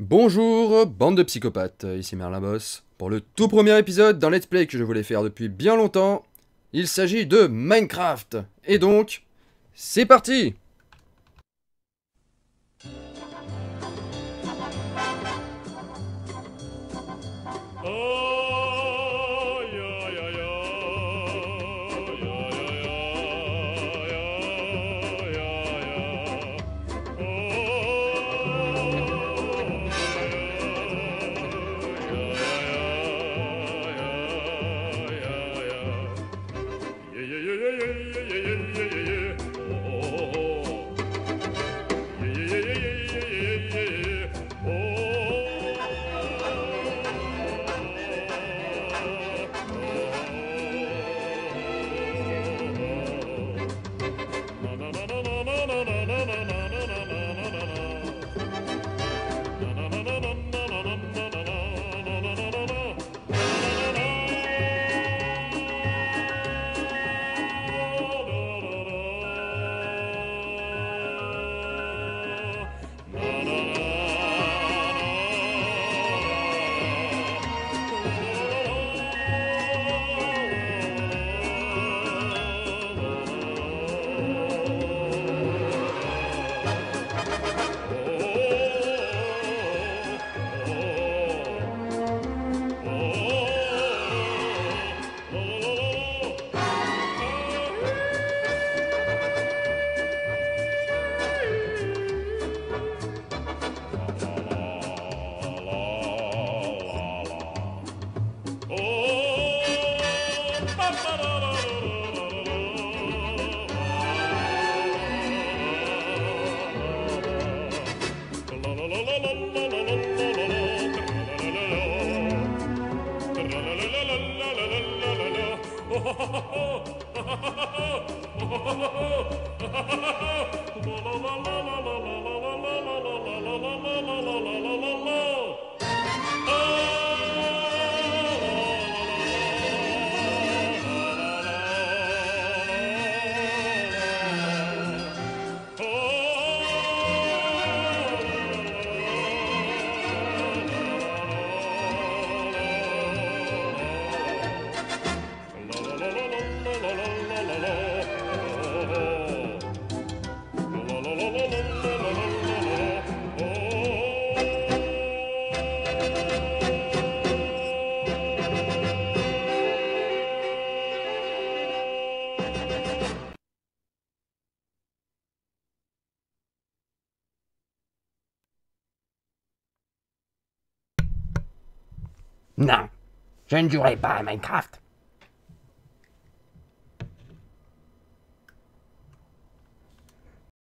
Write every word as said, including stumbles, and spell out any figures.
Bonjour, bande de psychopathes, ici Merlin Boss. Pour le tout premier épisode d'un let's play que je voulais faire depuis bien longtemps, il s'agit de Minecraft. Et donc, c'est parti! Non, je ne jouerai pas à Minecraft.